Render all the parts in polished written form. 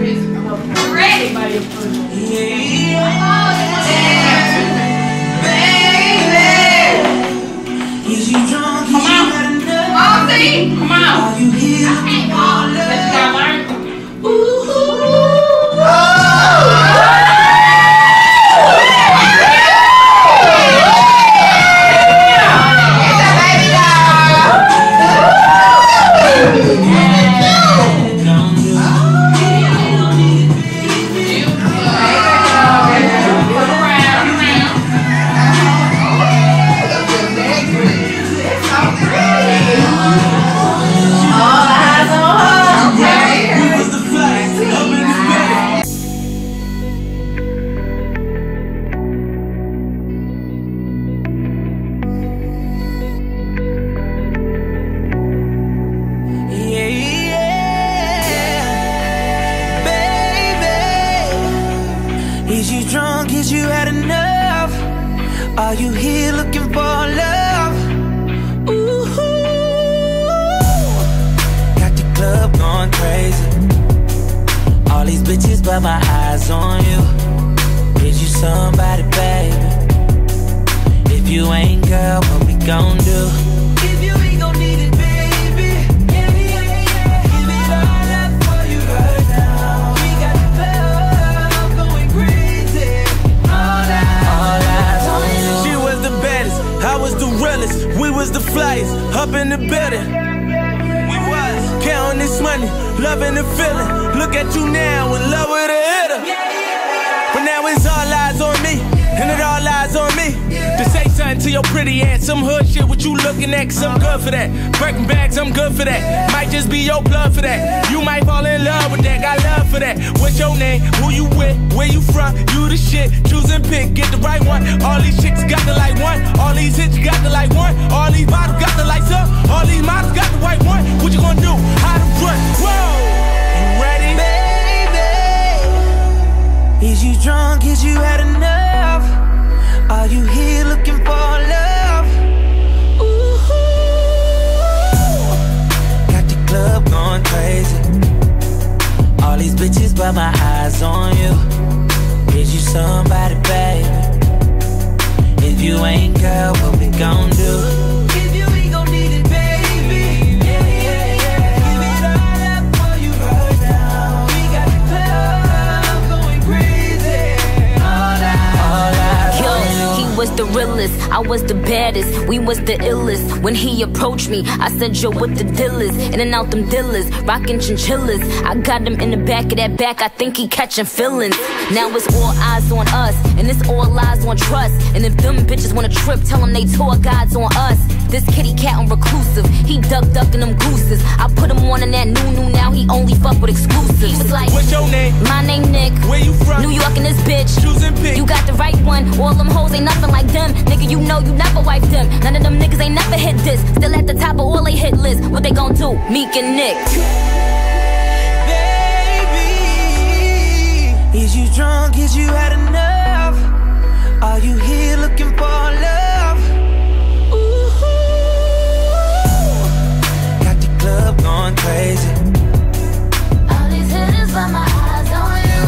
Is you drunk? Is you had enough? Are you here looking for love? Ooh, got the club going crazy. All these bitches but my eyes on you. Is you somebody, baby? If you ain't, girl, what we gon' do? If you ain't gon' need it, baby, yeah. Give it all up for you right now. We got the club was the flyest, up in the building. We was counting this money, loving the feeling. Look at you now, in love with a hitter. But now it's all eyes on me, and it all eyes on me. To say something to your pretty ass, some hood shit, what you looking at? 'Cause I'm good for that. Breaking bags, I'm good for that. Might just be your blood for that. You might fall in love with that, got love for that. What's your name? Who you with? Where you from? You the shit. Choose and pick, get the right one. All these chicks got the like one. All these hits got the like one. All these bottles got the lights up. All these models got the white one. What you gonna do? How to run? Whoa! You ready? Baby, is you drunk? Is you had enough? Are you here looking for love? Ooh, got the club going crazy. All these bitches but my eyes on you. Is you somebody, baby? If you ain't, girl, what we gon' do? Was the realest, I was the baddest, we was the illest. When he approached me, I said, yo, what the deal is? In and out them dealers, rockin' chinchillas. I got him in the back of that back, I think he catchin' feelings. Now it's all eyes on us, and it's all lies on trust. And if them bitches wanna trip, tell them they tour guides on us. This kitty cat on reclusive, he duckin' them gooses. I put him on in that new, now he only fuck with exclusives. He was like, what's your name? My name Nick. Where you from? New York and this bitch. Choose and pick. You got the right one, all them hoes ain't nothing like them. Nigga, you know you never wiped them. None of them niggas ain't never hit this. Still at the top of all they hit list. What they gon' do? Meek and Nick. Baby, is you drunk? Is you had enough? Are you here looking for love? Ooh, got the club going crazy. All these hitters by my eyes on you.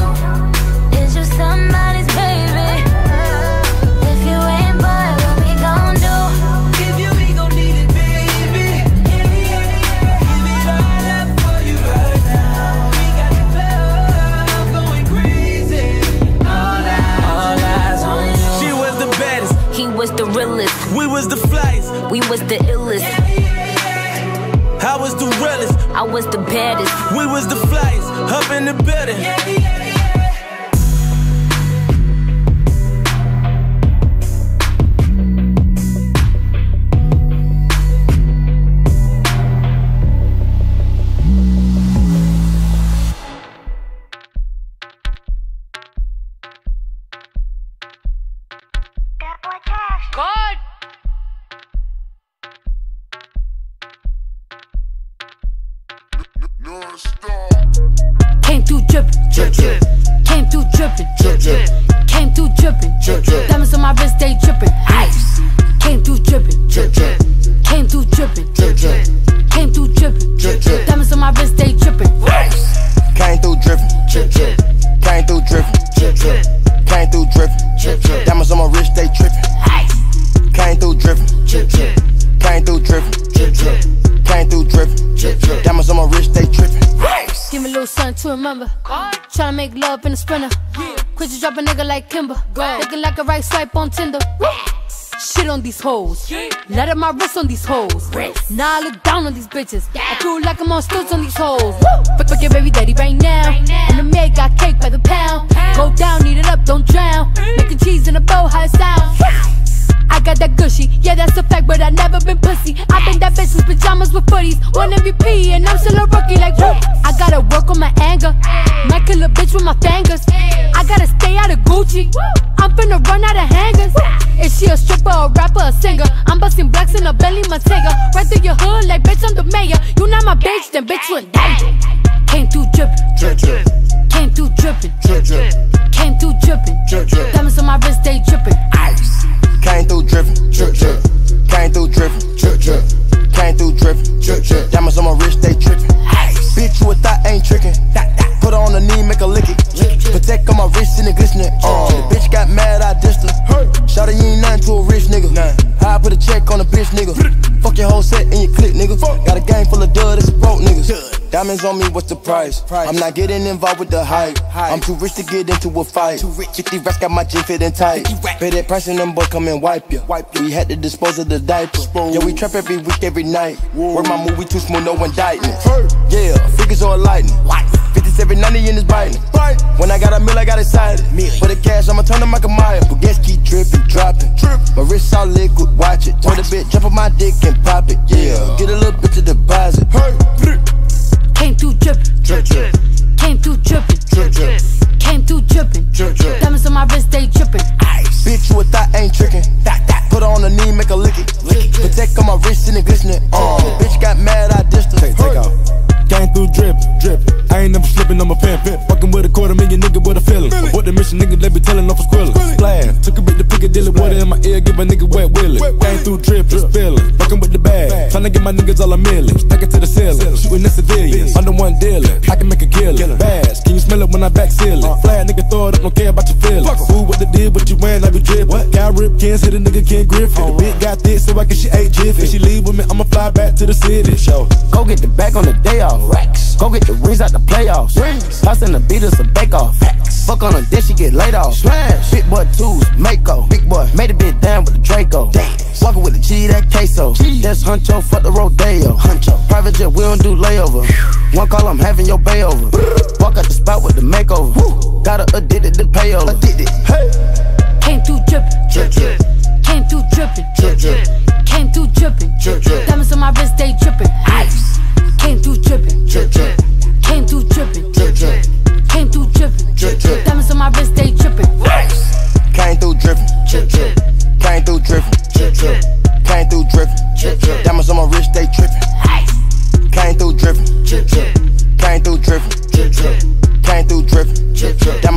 Is you somebody's baby? We was the flyest, we was the illest. I was the realest, I was the baddest. We was the flyest, up in the building. Came through drippin', to remember. Tryna make love in a sprinter. Quit you drop a nigga like Kimber. Looking like a right swipe on Tinder. Shit on these hoes. Let up my wrist on these hoes. Now I look down on these bitches. I cool like I'm on stilts on these hoes. Fuck your baby daddy right now. And the maid got cake by the pound. Go down, eat it up, don't drown. Making cheese in a bowl, how it sound. I got that gushy, yeah that's a fact, but I never been pussy. I been that bitch in pajamas with footies, one MVP and I'm still a rookie like whoop. I gotta work on my anger, might kill a bitch with my fingers. I gotta stay out of Gucci, I'm finna run out of hangers. Is she a stripper, a rapper, a singer? I'm busting blacks in her belly, my tiger. Right through your hood like bitch I'm the mayor. You not my bitch, then bitch you a danger. Came through drippin', drip, drip. Came through drippin', drip, drip. Came through drippin', drip, drip. Diamonds on my wrist, they drippin'. Ice. Came through drippin', drip, drip. Came through drippin', drip, drip. Came through drippin', drip, drip. Diamonds on my wrist, they trippin'. Ice. Bitch, you a thot ain't trickin'. Put her on her knee, make her lick it. Protect on my wrist and it glistenin'. Bitch got mad, I dissed her. Shawty, you ain't nothing to a rich nigga. I put a check on a bitch nigga. Fuck your whole set and your clique nigga. Got a gang full of duds, it's broke niggas. Diamonds on me, what's the price? I'm not getting involved with the hype. I'm too rich to get into a fight. 50 racks got my jeans fitting tight. Pay that price and them boys come and wipe ya. We had to dispose of the diapers. Yeah, we trap every week, every night. Work my movie too smooth, no indictment. Yeah, figures all lightning. 790 in this biting. When I got a meal, I got excited. For the cash, I'ma turn to Michael Myers. Baguettes keep drippin', droppin'. My wrist all liquid, watch it. Told a bitch, jump on my dick and pop it. Yeah, get a little bit to deposit. Came through drippin', drip, drip. Came through drippin', drip, drip. Came through drippin', drip, drip. Diamonds on my wrist, they drippin'. Ice. Bitch, you a thot ain't trickin'. Put her on her knee, make her lick it. Protect on my wrist and it glistenin'. Bitch got mad, I dissed her. Take off. Came through drip, drip. I ain't never slippin', I'm a pimp. Fuckin' with a $250,000 nigga with a feelin'. What the mission, nigga, they be tellin' off a squirrelin'. Splash, took a bit to Piccadilly. Water in my ear, give a nigga wet willy. Came through drip, drip, feelin'. Fuckin' with the bag, tryna get my niggas all a million. Stack it to the ceiling, shootin' at civilians. Under one dealer, I can make a killin'. Bass, can you smell it when I back seal it? Flag, nigga, throw it up, don't care about your feelings. Who what they did, what you wearin', I be drippin'. Got ripped, can't hit a nigga, can't grip it. The bitch got thick, so I guess she ate jiffy. If she leave with me, I'ma fly back to the city. Show, go get the bag on the day off. Racks. Go get the rings out the playoffs. House in the beat is a bake-off. Fuck on a dish, she get laid off. Slash. Big boy twos, Mako. Big boy made a bit down with the Draco. Walking with the G, that queso. That's Huncho, fuck the Rodeo. Huncho. Private jet, we don't do layover. One call, I'm having your bay over. Walk out the spot with the makeover. Got her addicted to payola. Hey. Came through drippin', drip, drip. Came through drippin', drip, drip. Came through drippin', drip, drip. Diamonds on my wrist, they drippin'. Ice. Came through drippin', drip, drip. Came through drippin', drip, drip. Came through drippin', drip, drip. Diamonds on my wrist, they drippin'. Ice. Came through drippin', drip, drip. Came through drippin', drip, drip. Came through drippin', drip, drip. Diamonds on my wrist, they drippin'. Ice. Came through drippin', drip, drip. Came through drippin', drip, drip. Came through drippin', drip, drip.